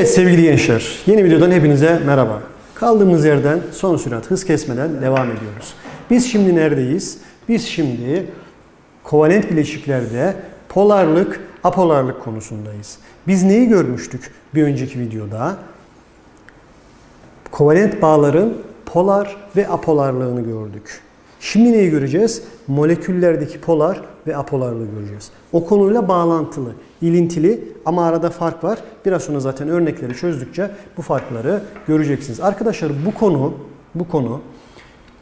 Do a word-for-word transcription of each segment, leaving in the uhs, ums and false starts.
Evet sevgili gençler, yeni videodan hepinize merhaba. Kaldığımız yerden son sürat hız kesmeden devam ediyoruz. Biz şimdi neredeyiz? Biz şimdi kovalent bileşiklerde polarlık, apolarlık konusundayız. Biz neyi görmüştük bir önceki videoda? Kovalent bağların polar ve apolarlığını gördük. Şimdi neyi göreceğiz? Moleküllerdeki polar ve apolarlığı göreceğiz. O konuyla bağlantılı, ilintili ama arada fark var. Biraz sonra zaten örnekleri çözdükçe bu farkları göreceksiniz. Arkadaşlar bu konu, bu konu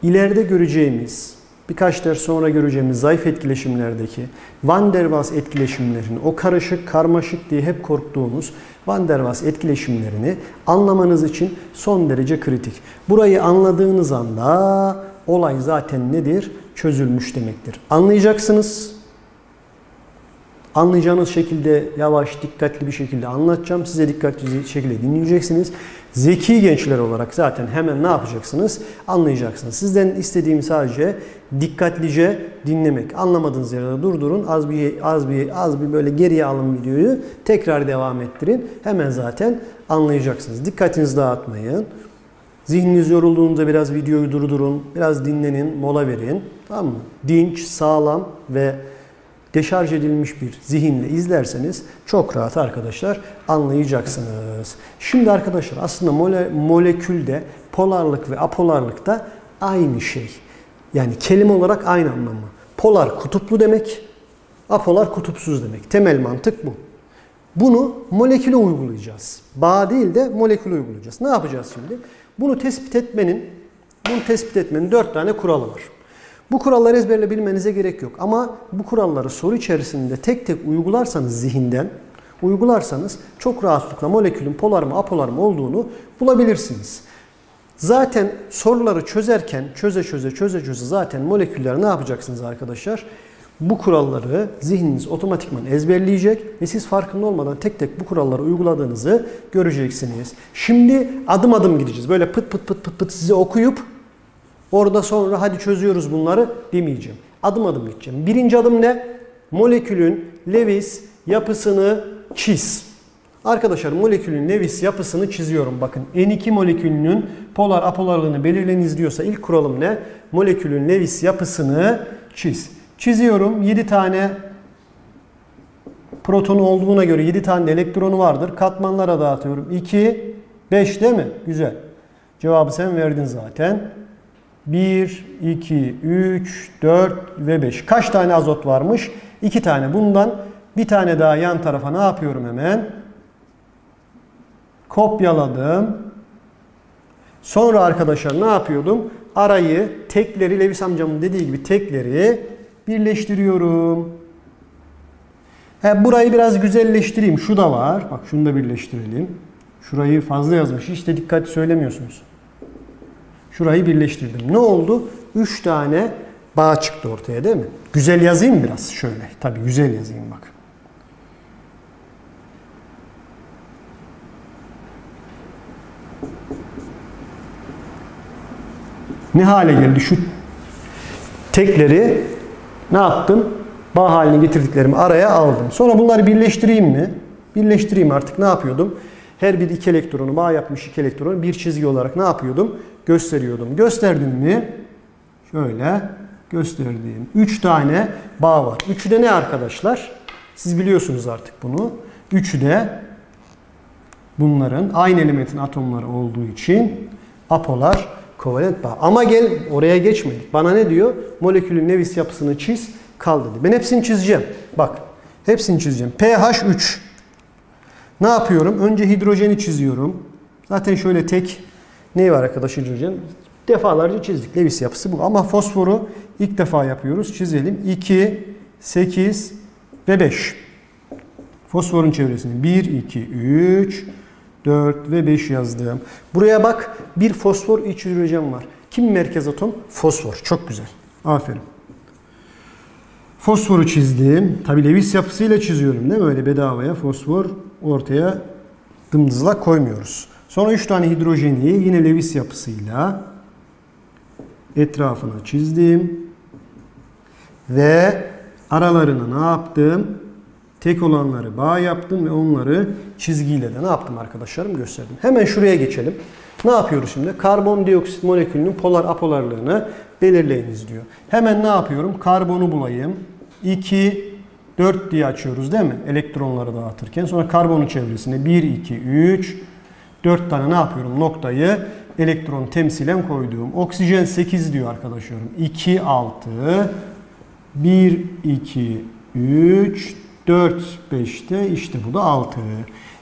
ileride göreceğimiz, birkaç ders sonra göreceğimiz zayıf etkileşimlerdeki Van der Waals etkileşimlerinin, o karışık, karmaşık diye hep korktuğumuz Van der Waals etkileşimlerini anlamanız için son derece kritik. Burayı anladığınız anda olay zaten nedir? Çözülmüş demektir. Anlayacaksınız. Anlayacağınız şekilde yavaş, dikkatli bir şekilde anlatacağım. Size dikkatli bir şekilde dinleyeceksiniz. Zeki gençler olarak zaten hemen ne yapacaksınız? Anlayacaksınız. Sizden istediğim sadece dikkatlice dinlemek. Anlamadığınız yerde durdurun. Az bir az bir az bir böyle geriye alın videoyu. Tekrar devam ettirin. Hemen zaten anlayacaksınız. Dikkatinizi dağıtmayın. Zihniniz yorulduğunda biraz videoyu durdurun, biraz dinlenin, mola verin. Tamam mı? Dinç, sağlam ve deşarj edilmiş bir zihinle izlerseniz çok rahat arkadaşlar anlayacaksınız. Şimdi arkadaşlar aslında mole, molekülde polarlık ve apolarlık da aynı şey. Yani kelime olarak aynı anlamı. Polar kutuplu demek, apolar kutupsuz demek. Temel mantık bu. Bunu moleküle uygulayacağız. Bağ değil de moleküle uygulayacağız. Ne yapacağız şimdi? Bunu tespit etmenin, bunu tespit etmenin dört tane kuralı var. Bu kuralları ezberle bilmenize gerek yok. Ama bu kuralları soru içerisinde tek tek uygularsanız zihinden, uygularsanız çok rahatlıkla molekülün polar mı apolar mı olduğunu bulabilirsiniz. Zaten soruları çözerken, çöze çöze çöze çöze zaten moleküller ne yapacaksınız arkadaşlar? Bu kuralları zihniniz otomatikman ezberleyecek ve siz farkında olmadan tek tek bu kuralları uyguladığınızı göreceksiniz. Şimdi adım adım gideceğiz. Böyle pıt pıt pıt pıt pıt size okuyup orada sonra hadi çözüyoruz bunları demeyeceğim. Adım adım gideceğim. Birinci adım ne? Molekülün Lewis yapısını çiz. Arkadaşlar molekülün Lewis yapısını çiziyorum. Bakın N iki molekülünün polar apolarlığını belirleniz diyorsa ilk kuralım ne? Molekülün Lewis yapısını çiz. Çiziyorum. yedi tane protonu olduğuna göre yedi tane de elektronu vardır. Katmanlara dağıtıyorum. iki, beş değil mi? Güzel. Cevabı sen verdin zaten. bir, iki, üç, dört ve beş. Kaç tane azot varmış? iki tane. Bundan bir tane daha yan tarafa ne yapıyorum hemen? Kopyaladım. Sonra arkadaşlar ne yapıyordum? Arayı, tekleri, Lewis amcamın dediği gibi tekleri birleştiriyorum. He, burayı biraz güzelleştireyim. Şu da var. Bak şunu da birleştirelim. Şurayı fazla yazmış. Hiç de dikkat söylemiyorsunuz. Şurayı birleştirdim. Ne oldu? üç tane bağ çıktı ortaya değil mi? Güzel yazayım biraz şöyle. Tabii güzel yazayım bak. Ne hale geldi? Şu tekleri ne yaptım? Bağ haline getirdiklerimi araya aldım. Sonra bunları birleştireyim mi? Birleştireyim artık. Ne yapıyordum? Her bir iki elektronu bağ yapmış iki elektronu bir çizgi olarak ne yapıyordum? Gösteriyordum. Gösterdim mi? Şöyle gösterdim. üç tane bağ var. Üçü de ne arkadaşlar? Siz biliyorsunuz artık bunu. Üçü de bunların aynı elementin atomları olduğu için apolar kovalent bağ. Ama gel oraya geçmedik. Bana ne diyor? Molekülün Lewis yapısını çiz, kal dedi. Ben hepsini çizeceğim. Bak. Hepsini çizeceğim. pH üç. Ne yapıyorum? Önce hidrojeni çiziyorum. Zaten şöyle tek ne var arkadaş hidrojen? Defalarca çizdik. Lewis yapısı bu. Ama fosforu ilk defa yapıyoruz. Çizelim. iki, sekiz ve beş. Fosforun çevresini bir, iki, üç, dört ve beş yazdım. Buraya bak. Bir fosfor, iç hidrojen var. Kim merkez atom? Fosfor. Çok güzel. Aferin. Fosforu çizdim. Tabii Lewis yapısıyla çiziyorum değil mi? Öyle bedavaya fosfor ortaya dımdızlak koymuyoruz. Sonra üç tane hidrojeni yine Lewis yapısıyla etrafına çizdim. Ve aralarını ne yaptım? Tek olanları bağ yaptım ve onları çizgiyle de ne yaptım arkadaşlarım gösterdim. Hemen şuraya geçelim. Ne yapıyoruz şimdi? Karbondioksit molekülünün polar apolarlığını belirleyiniz diyor. Hemen ne yapıyorum? Karbonu bulayım. iki, dört diye açıyoruz değil mi? Elektronları dağıtırken. Sonra karbonun çevresine bir, iki, üç, dört tane ne yapıyorum? Noktayı elektron temsilen koyduğum. Oksijen sekiz diyor arkadaşlarım. iki, altı, bir, iki, üç, dört, beşte işte bu da altı.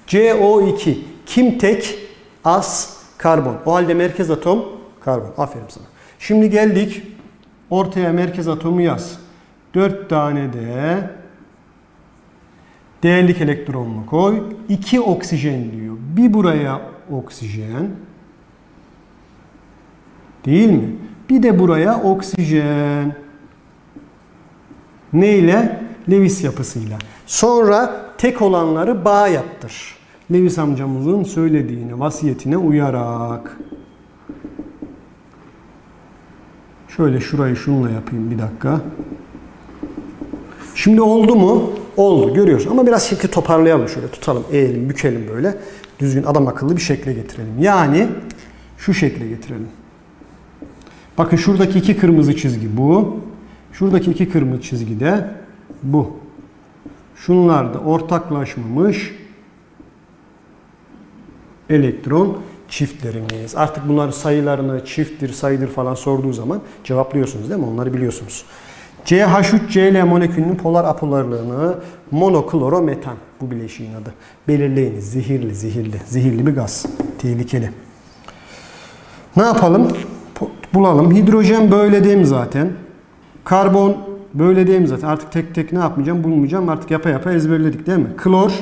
C O iki. Kim tek? Az karbon. O halde merkez atom karbon. Aferin sana. Şimdi geldik. Ortaya merkez atomu yaz. dört tane de değerlik elektronunu koy. iki oksijen diyor. Bir buraya oksijen. Değil mi? Bir de buraya oksijen. Neyle? Lewis yapısıyla. Sonra tek olanları bağ yaptır. Lewis amcamızın söylediğini, vasiyetine uyarak. Şöyle şurayı şununla yapayım bir dakika. Şimdi oldu mu? Oldu. Görüyoruz. Ama biraz şekli toparlayalım. Şöyle tutalım, eğelim, bükelim böyle. Düzgün, adam akıllı bir şekle getirelim. Yani şu şekle getirelim. Bakın şuradaki iki kırmızı çizgi bu. Şuradaki iki kırmızı çizgi de bu. Şunlar da ortaklaşmamış elektron çiftlerimiz. Artık bunların sayılarını çifttir, sayıdır falan sorduğu zaman cevaplıyorsunuz değil mi? Onları biliyorsunuz. C H üç C L molekülünün polar apolarlığını monoklorometan, bu bileşiğin adı. Belirleyiniz. Zehirli, zehirli. Zehirli bir gaz. Tehlikeli. Ne yapalım? Bulalım. Hidrojen böyle değil mi zaten? Karbon böyle değil mi zaten? Artık tek tek ne yapmayacağım? Bulmayacağım. Artık yapa yapa ezberledik değil mi? Klor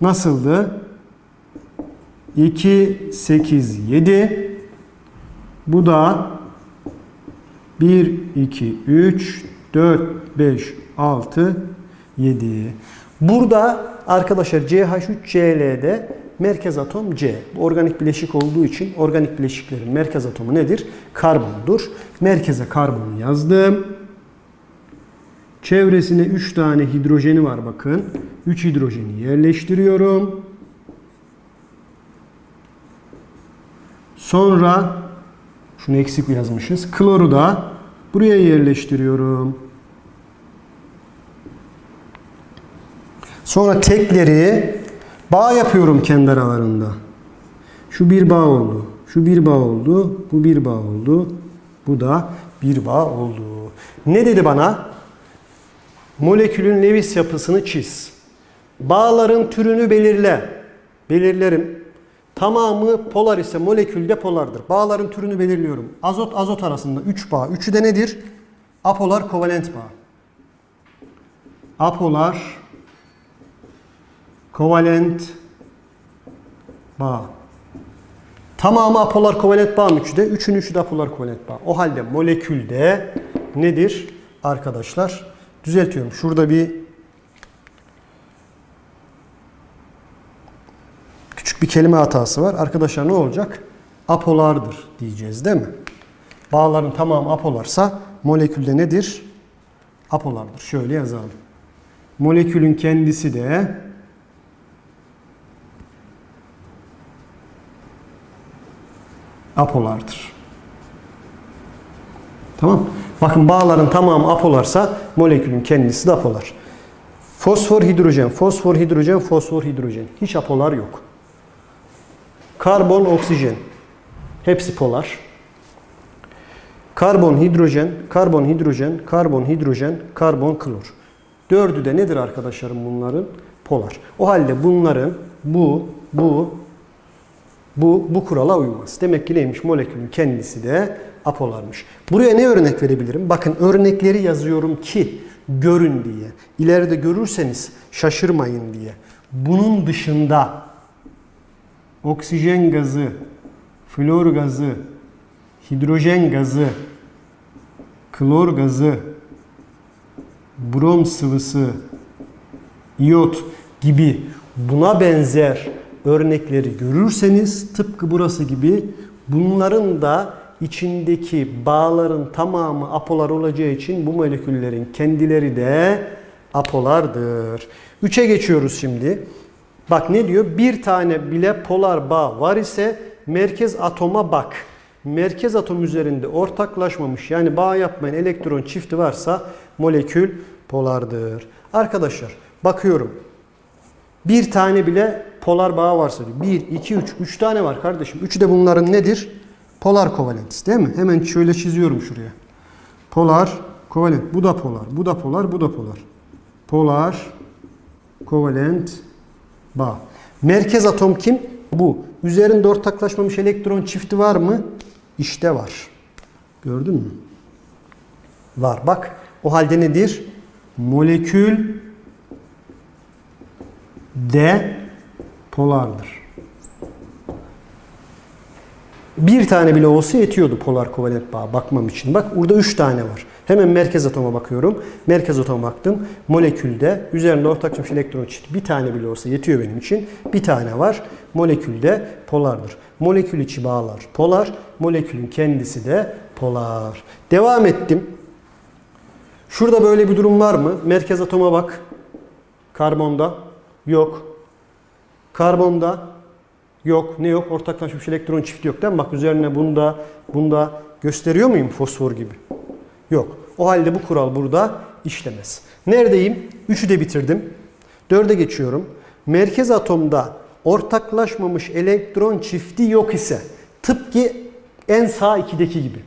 nasıldı? iki, sekiz, yedi. Bu da bir, iki, üç, dört, beş, altı, yedi. Burada arkadaşlar C H üç C L'de merkez atom C. Bu organik bileşik olduğu için organik bileşiklerin merkez atomu nedir? Karbondur. Merkeze karbonu yazdım. Çevresine üç tane hidrojeni var bakın. üç hidrojeni yerleştiriyorum. Sonra şunu eksik yazmışız. Kloru da buraya yerleştiriyorum. Sonra tekleri bağ yapıyorum kendi aralarında. Şu bir bağ oldu. Şu bir bağ oldu. Bu bir bağ oldu. Bu da bir bağ oldu. Ne dedi bana? Molekülün Lewis yapısını çiz. Bağların türünü belirle. Belirlerim. Tamamı polar ise molekülde polardır. Bağların türünü belirliyorum. Azot azot arasında üç bağ. üçü de nedir? Apolar kovalent bağ. Apolar kovalent bağ. Tamamı apolar kovalent bağ mı? üçü de. üçün üçü de apolar kovalent bağ. O halde molekülde nedir? Arkadaşlar düzeltiyorum. Şurada bir küçük bir kelime hatası var. Arkadaşlar ne olacak? Apolardır diyeceğiz değil mi? Bağların tamamı apolarsa molekülde nedir? Apolardır. Şöyle yazalım. Molekülün kendisi de apolardır. Tamam. Bakın bağların tamamı apolarsa molekülün kendisi de apolar. Fosfor hidrojen, fosfor hidrojen, fosfor hidrojen. Hiç apolar yok. Karbon, oksijen. Hepsi polar. Karbon, hidrojen, karbon, hidrojen, karbon, hidrojen, karbon, klor. Dördü de nedir arkadaşlarım bunların? Polar. O halde bunların bu, bu, Bu, bu kurala uymaz. Demek ki neymiş? Molekülün kendisi de apolarmış. Buraya ne örnek verebilirim? Bakın örnekleri yazıyorum ki görün diye. İleride görürseniz şaşırmayın diye. Bunun dışında oksijen gazı, flor gazı, hidrojen gazı, klor gazı, brom sıvısı, iot gibi buna benzer örnekleri görürseniz tıpkı burası gibi bunların da içindeki bağların tamamı apolar olacağı için bu moleküllerin kendileri de apolardır. üçe geçiyoruz şimdi. Bak ne diyor? Bir tane bile polar bağ var ise merkez atoma bak. Merkez atom üzerinde ortaklaşmamış, yani bağ yapmayan elektron çifti varsa molekül polardır. Arkadaşlar bakıyorum. Bir tane bile polar bağ varsa bir, iki, üç, üç tane var kardeşim. üçü de bunların nedir? Polar kovalent, değil mi? Hemen şöyle çiziyorum şuraya. Polar kovalent. Bu da polar. Bu da polar. Bu da polar. Polar kovalent bağ. Merkez atom kim? Bu. Üzerinde ortaklaşmamış elektron çifti var mı? İşte var. Gördün mü? Var. Bak. O halde nedir? Molekül de polardır. Bir tane bile olsa yetiyordu polar kovalent bağa bakmam için. Bak burada üç tane var. Hemen merkez atoma bakıyorum. Merkez atoma baktım. Molekülde üzerinde ortaklaşmış elektron çifti bir tane bile olsa yetiyor benim için. Bir tane var. Molekülde polardır. Molekül içi bağlar polar. Molekülün kendisi de polar. Devam ettim. Şurada böyle bir durum var mı? Merkez atoma bak. Karbonda yok. Karbonda yok. Ne yok? Ortaklaşmış elektron çifti yok, değil mi? Bak üzerine bunu da, bunu da gösteriyor muyum fosfor gibi? Yok. O halde bu kural burada işlemez. Neredeyim? üçü de bitirdim. dörde geçiyorum. Merkez atomda ortaklaşmamış elektron çifti yok ise, tıpkı en sağ ikideki gibi.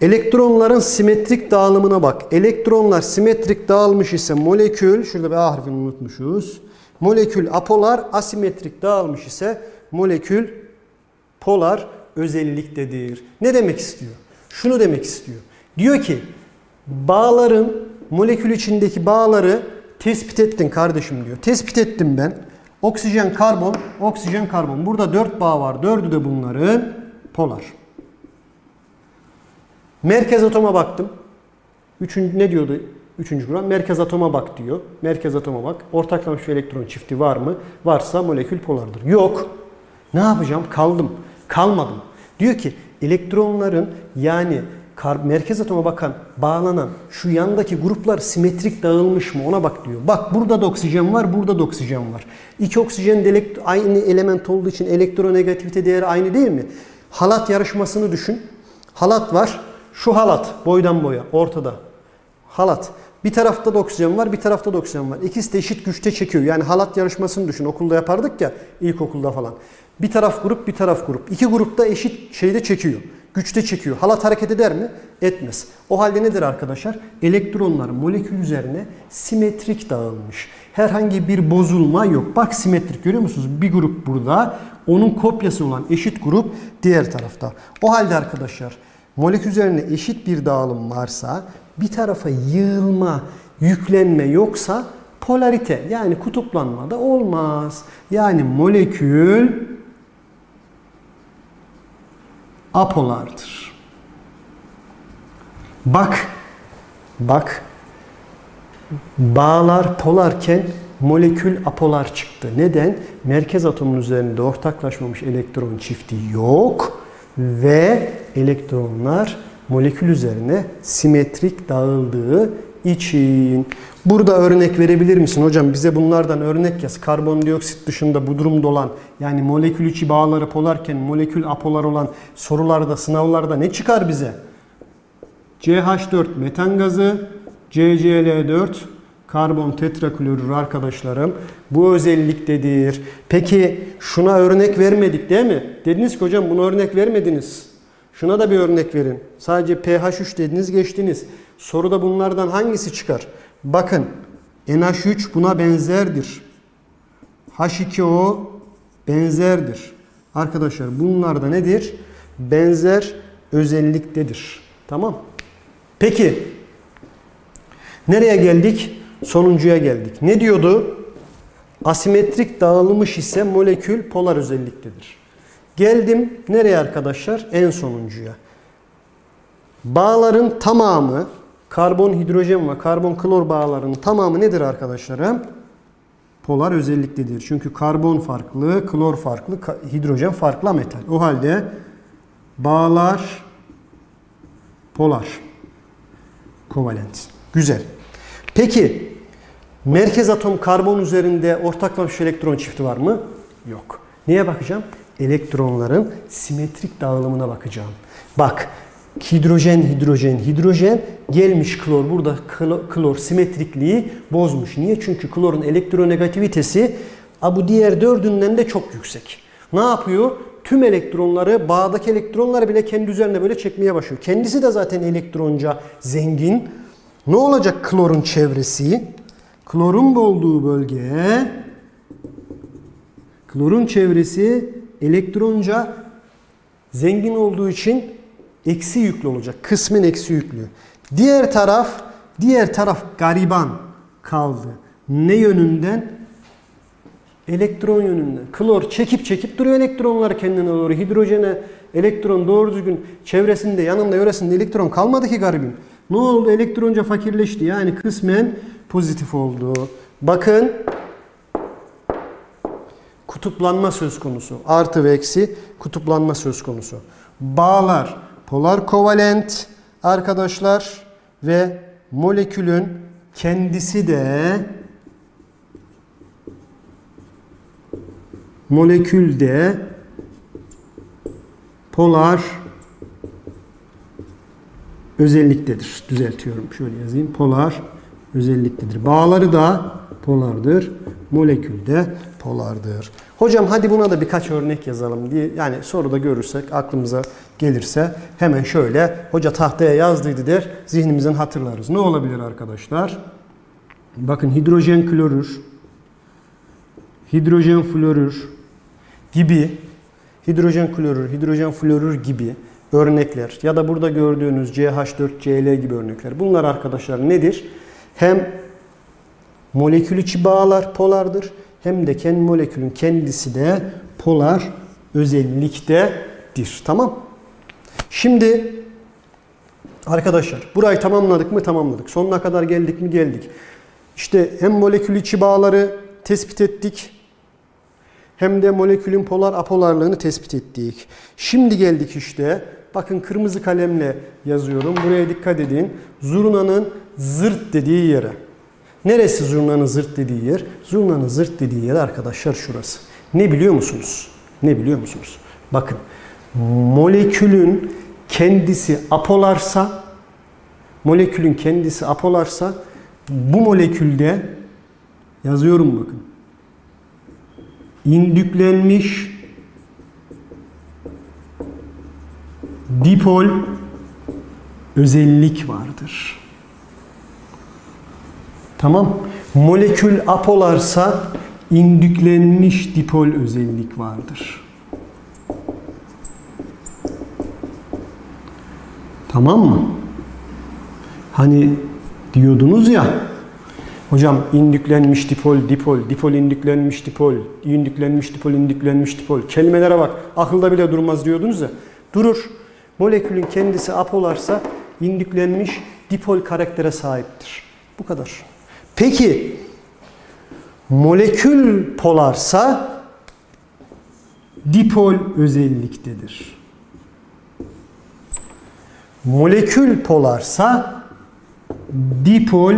Elektronların simetrik dağılımına bak. Elektronlar simetrik dağılmış ise molekül, şurada bir A harfini unutmuşuz. Molekül apolar, asimetrik dağılmış ise molekül polar özelliktedir. Ne demek istiyor? Şunu demek istiyor. Diyor ki bağların, molekül içindeki bağları tespit ettin kardeşim diyor. Tespit ettim ben. Oksijen, karbon, oksijen, karbon. Burada dört bağ var. dördü de bunların polar. Merkez atoma baktım. Üçüncü, ne diyordu? Üçüncü kural, merkez atoma bak diyor. Merkez atoma bak. Ortaklaşmış elektron çifti var mı? Varsa molekül polardır. Yok. Ne yapacağım? Kaldım. Kalmadım. Diyor ki elektronların, yani merkez atoma bakan, bağlanan şu yandaki gruplar simetrik dağılmış mı? Ona bak diyor. Bak burada da oksijen var, burada da oksijen var. İki oksijen de aynı element olduğu için elektronegativite değeri aynı değil mi? Halat yarışmasını düşün. Halat var. Şu halat boydan boya ortada. Halat. Bir tarafta da oksijen var, bir tarafta da oksijen var. İkisi de eşit güçte çekiyor. Yani halat yarışmasını düşün. Okulda yapardık ya, ilkokulda falan. Bir taraf grup, bir taraf grup. İki grupta eşit şeyde çekiyor. Güçte çekiyor. Halat hareket eder mi? Etmez. O halde nedir arkadaşlar? Elektronlar molekül üzerine simetrik dağılmış. Herhangi bir bozulma yok. Bak simetrik, görüyor musunuz? Bir grup burada, onun kopyası olan eşit grup diğer tarafta. O halde arkadaşlar molekül üzerine eşit bir dağılım varsa, bir tarafa yığılma, yüklenme yoksa polarite, yani kutuplanma da olmaz. Yani molekül apolardır. Bak, bak, bağlar polarken molekül apolar çıktı. Neden? Merkez atomun üzerinde ortaklaşmamış elektron çifti yok ve elektronlar molekül üzerine simetrik dağıldığı için. Burada örnek verebilir misin hocam? Bize bunlardan örnek yaz. Karbondioksit dışında bu durumda olan, yani molekül içi bağları polarken molekül apolar olan sorularda, sınavlarda ne çıkar bize? C H dört metan gazı, C C L dört karbon tetraklorür arkadaşlarım. Bu özelliktedir. Peki şuna örnek vermedik değil mi? Dediniz ki hocam buna örnek vermediniz. Şuna da bir örnek verin. Sadece P H üç dediniz, geçtiniz. Soruda bunlardan hangisi çıkar? Bakın N H üç buna benzerdir. H iki O benzerdir. Arkadaşlar bunlar da nedir? Benzer özelliktedir. Tamam. Peki nereye geldik? Sonuncuya geldik. Ne diyordu? Asimetrik dağılmış ise molekül polar özelliktedir. Geldim nereye arkadaşlar? En sonuncuya. Bağların tamamı, karbon hidrojen ve karbon klor bağlarının tamamı nedir arkadaşlarım? Polar özelliktedir. Çünkü karbon farklı, klor farklı, hidrojen farklı metal. O halde bağlar polar kovalent. Güzel. Peki merkez atom karbon üzerinde ortaklaşmış elektron çifti var mı? Yok. Neye bakacağım? Elektronların simetrik dağılımına bakacağım. Bak, hidrojen, hidrojen, hidrojen gelmiş klor. Burada klor simetrikliği bozmuş. Niye? Çünkü klorun elektronegativitesi bu diğer dördünden de çok yüksek. Ne yapıyor? Tüm elektronları, bağdaki elektronları bile kendi üzerine böyle çekmeye başlıyor. Kendisi de zaten elektronca zengin. Ne olacak klorun çevresi? Klorun olduğu bölge, klorun çevresi elektronca zengin olduğu için eksi yüklü olacak. Kısmen eksi yüklü. Diğer taraf, diğer taraf gariban kaldı. Ne yönünden? Elektron yönünden. Klor çekip çekip duruyor elektronlar kendine doğru. Hidrojene elektron doğru düzgün çevresinde, yanında, yöresinde elektron kalmadı ki garibim. Ne oldu? Elektronca fakirleşti. Yani kısmen pozitif oldu. Bakın, kutuplanma söz konusu. Artı ve eksi kutuplanma söz konusu. Bağlar polar kovalent arkadaşlar ve molekülün kendisi de molekülde polar özelliktedir. Düzeltiyorum, şöyle yazayım. Polar özelliktedir. Bağları da polardır. Molekülde polardır. Hocam hadi buna da birkaç örnek yazalım diye, yani soruda görürsek, aklımıza gelirse hemen şöyle hoca tahtaya yazdıydı der, zihnimizden hatırlarız. Ne olabilir arkadaşlar? Bakın, hidrojen klorür, hidrojen florür gibi, hidrojen klorür, hidrojen florür gibi örnekler ya da burada gördüğünüz C H dört C L gibi örnekler. Bunlar arkadaşlar nedir? Hem molekül içi bağlar polardır, hem de kendi molekülün kendisi de polar özelliktedir. Tamam. Şimdi arkadaşlar burayı tamamladık mı? Tamamladık. Sonuna kadar geldik mi? Geldik. İşte hem molekül içi bağları tespit ettik, hem de molekülün polar apolarlığını tespit ettik. Şimdi geldik işte. Bakın, kırmızı kalemle yazıyorum. Buraya dikkat edin. Zurnanın zırt dediği yere. Neresi zurnanın zırt dediği yer? Zurnanın zırt dediği yer arkadaşlar şurası. Ne biliyor musunuz? Ne biliyor musunuz? Bakın, molekülün kendisi apolarsa, molekülün kendisi apolarsa bu molekülde, yazıyorum bakın, indüklenmiş dipol özellik vardır. Tamam. Molekül apolarsa indüklenmiş dipol özellik vardır. Tamam mı? Hani diyordunuz ya, hocam indüklenmiş dipol, dipol, dipol indüklenmiş dipol, indüklenmiş dipol, indüklenmiş dipol. Kelimelere bak, akılda bile durmaz diyordunuz ya. Durur. Molekülün kendisi apolarsa indüklenmiş dipol karaktere sahiptir. Bu kadar. Peki molekül polarsa dipol özelliktedir. Molekül polarsa dipol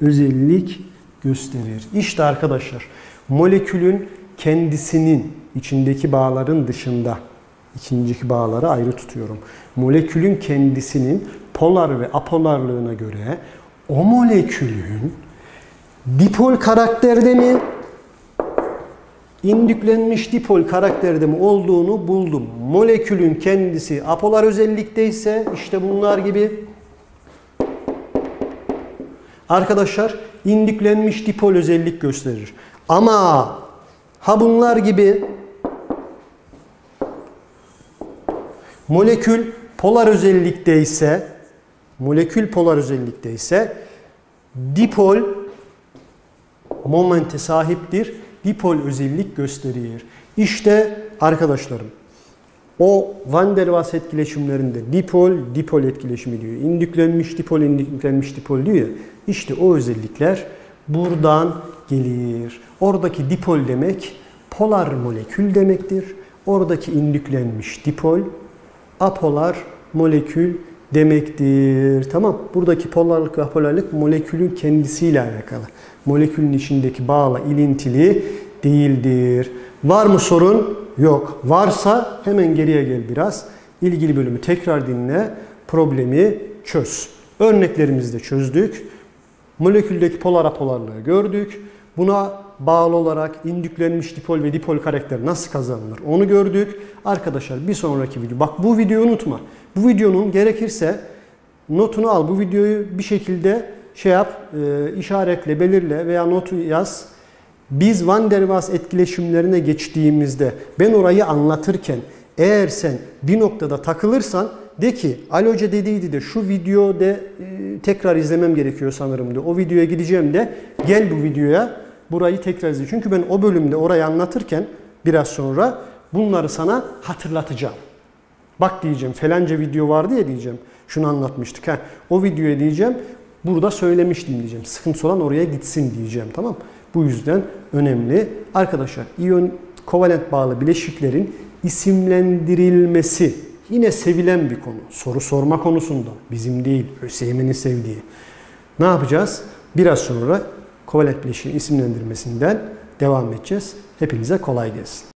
özellik gösterir. İşte arkadaşlar, molekülün kendisinin içindeki bağların dışında, ikinciki bağları ayrı tutuyorum. Molekülün kendisinin polar ve apolarlığına göre o molekülün dipol karakterde mi, indüklenmiş dipol karakterde mi olduğunu buldum. Molekülün kendisi apolar özellikteyse işte bunlar gibi arkadaşlar indüklenmiş dipol özellik gösterir. Ama ha bunlar gibi molekül polar özellikteyse, molekül polar özellikteyse dipol momente sahiptir. Dipol özellik gösterir. İşte arkadaşlarım, o Van der Waals etkileşimlerinde dipol, dipol etkileşimi diyor. İndüklenmiş dipol, indüklenmiş dipol diyor ya. İşte o özellikler buradan gelir. Oradaki dipol demek polar molekül demektir. Oradaki indüklenmiş dipol apolar molekül demektir. Tamam. Buradaki polarlık ve apolarlık molekülün kendisiyle alakalı. Molekülün içindeki bağla ilintili değildir. Var mı sorun? Yok. Varsa hemen geriye gel biraz. İlgili bölümü tekrar dinle. Problemi çöz. Örneklerimizi de çözdük. Moleküldeki polar apolarlığı gördük. Buna bağlı olarak indüklenmiş dipol ve dipol karakteri nasıl kazanılır onu gördük. Arkadaşlar bir sonraki video. Bak bu videoyu unutma. Bu videonun gerekirse notunu al. Bu videoyu bir şekilde şey yap, e, işaretle, belirle veya notu yaz. Biz Van der Waals etkileşimlerine geçtiğimizde ben orayı anlatırken eğer sen bir noktada takılırsan de ki Ali Hoca dediydi de şu videoda e, tekrar izlemem gerekiyor sanırım de. O videoya gideceğim de gel bu videoya. Burayı tekrar izle. Çünkü ben o bölümde orayı anlatırken biraz sonra bunları sana hatırlatacağım. Bak diyeceğim felanca video vardı ya diyeceğim. Şunu anlatmıştık. Ha, o videoya diyeceğim. Burada söylemiştim diyeceğim. Sıkıntısı olan oraya gitsin diyeceğim. Tamam. Bu yüzden önemli. Arkadaşlar iyon kovalent bağlı bileşiklerin isimlendirilmesi yine sevilen bir konu. Soru sorma konusunda. Bizim değil. ÖSYM'nin sevdiği. Ne yapacağız? Biraz sonra kovalent bileşiğin isimlendirmesinden devam edeceğiz. Hepinize kolay gelsin.